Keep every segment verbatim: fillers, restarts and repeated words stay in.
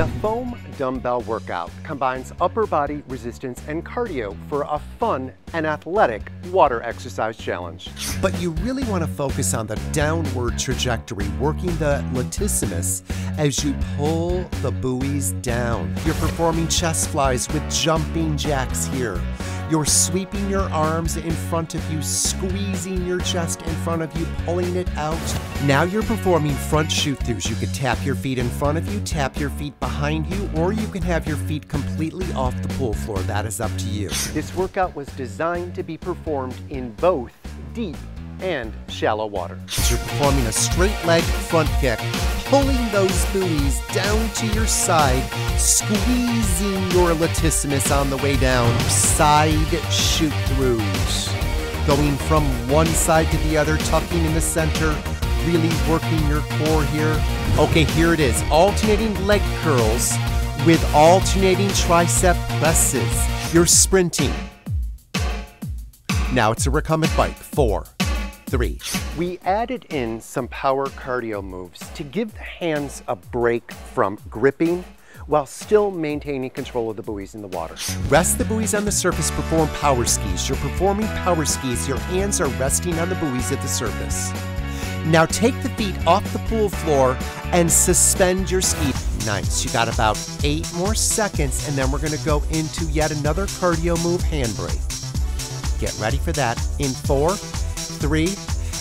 The foam dumbbell workout combines upper body resistance and cardio for a fun and athletic water exercise challenge. But you really want to focus on the downward trajectory, working the latissimus as you pull the buoys down. You're performing chest flies with jumping jacks here. You're sweeping your arms in front of you, squeezing your chest in front of you, pulling it out. Now you're performing front shoot-throughs. You could tap your feet in front of you, tap your feet behind you, or you can have your feet completely off the pool floor. That is up to you. This workout was designed to be performed in both deep and shallow water. You're performing a straight leg front kick, pulling those buoys down to your side, squeezing your latissimus on the way down, side shoot-throughs. Going from one side to the other, tucking in the center, really working your core here. Okay, here it is, alternating leg curls with alternating tricep presses. You're sprinting. Now it's a recumbent bike, four. Three. We added in some power cardio moves to give the hands a break from gripping while still maintaining control of the buoys in the water. Rest the buoys on the surface, perform power skis. You're performing power skis, your hands are resting on the buoys at the surface. Now take the feet off the pool floor and suspend your ski. Nice, you got about eight more seconds and then we're gonna go into yet another cardio move, handbrake. Get ready for that in four, three,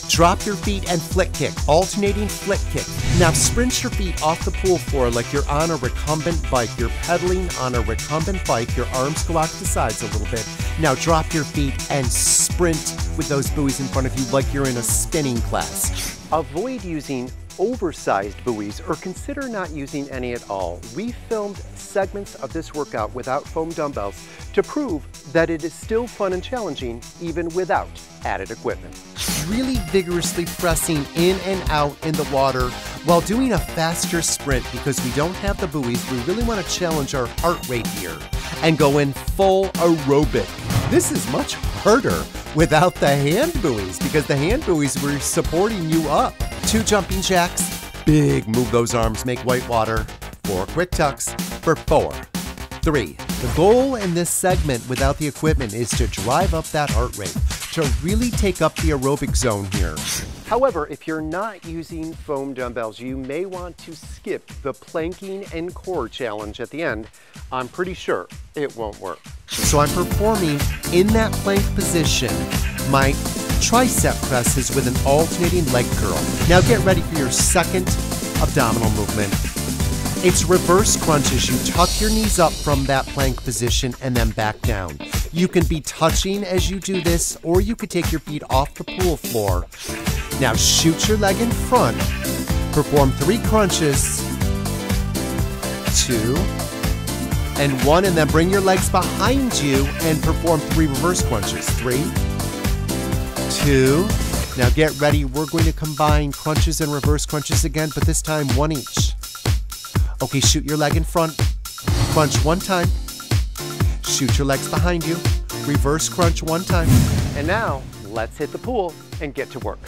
drop your feet and flick kick, alternating flick kick. Now sprint your feet off the pool floor like you're on a recumbent bike. You're pedaling on a recumbent bike. Your arms go out to the sides a little bit. Now drop your feet and sprint with those buoys in front of you like you're in a spinning class. Avoid using oversized buoys or consider not using any at all. We filmed segments of this workout without foam dumbbells to prove that it is still fun and challenging even without added equipment. Really vigorously pressing in and out in the water while doing a faster sprint because we don't have the buoys. We really want to challenge our heart rate here and go in full aerobic. This is much harder without the hand buoys because the hand buoys were supporting you up. Two jumping jacks, big, move those arms, make white water. Four quick tucks for four, three. The goal in this segment without the equipment is to drive up that heart rate, to really take up the aerobic zone here. However, if you're not using foam dumbbells, you may want to skip the planking and core challenge at the end. I'm pretty sure it won't work. So I'm performing in that plank position, my tricep presses with an alternating leg curl. Now get ready for your second abdominal movement. It's reverse crunches. You tuck your knees up from that plank position and then back down. You can be touching as you do this, or you could take your feet off the pool floor. Now shoot your leg in front. Perform three crunches, two, and one, and then bring your legs behind you and perform three reverse crunches. Three, two. Now get ready. We're going to combine crunches and reverse crunches again, but this time one each. Okay, shoot your leg in front. Crunch one time. Shoot your legs behind you. Reverse crunch one time. And now, let's hit the pool and get to work.